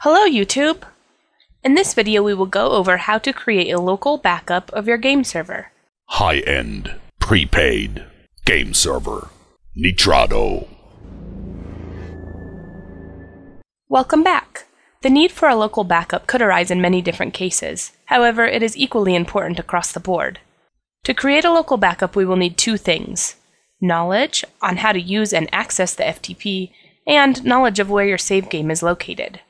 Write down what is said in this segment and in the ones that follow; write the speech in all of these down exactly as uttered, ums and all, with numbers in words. Hello YouTube! In this video we will go over how to create a local backup of your game server. High-end, prepaid, game server, Nitrado. Welcome back! The need for a local backup could arise in many different cases, however it is equally important across the board. To create a local backup we will need two things: knowledge on how to use and access the F T P, and knowledge of where your save game is located.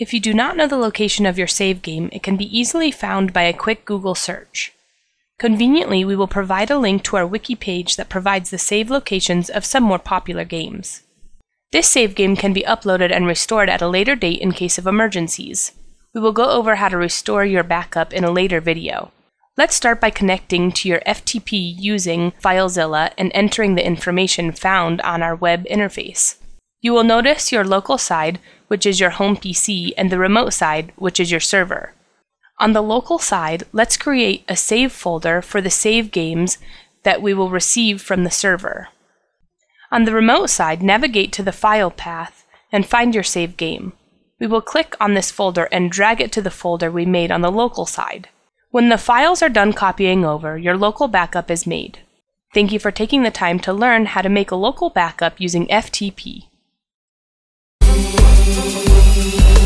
If you do not know the location of your save game, it can be easily found by a quick Google search. Conveniently, we will provide a link to our wiki page that provides the save locations of some more popular games. This save game can be uploaded and restored at a later date in case of emergencies. We will go over how to restore your backup in a later video. Let's start by connecting to your F T P using FileZilla and entering the information found on our web interface. You will notice your local side, which is your home P C, and the remote side, which is your server. On the local side, let's create a save folder for the save games that we will receive from the server. On the remote side, navigate to the file path and find your save game. We will click on this folder and drag it to the folder we made on the local side. When the files are done copying over, your local backup is made. Thank you for taking the time to learn how to make a local backup using F T P. We'll be right back.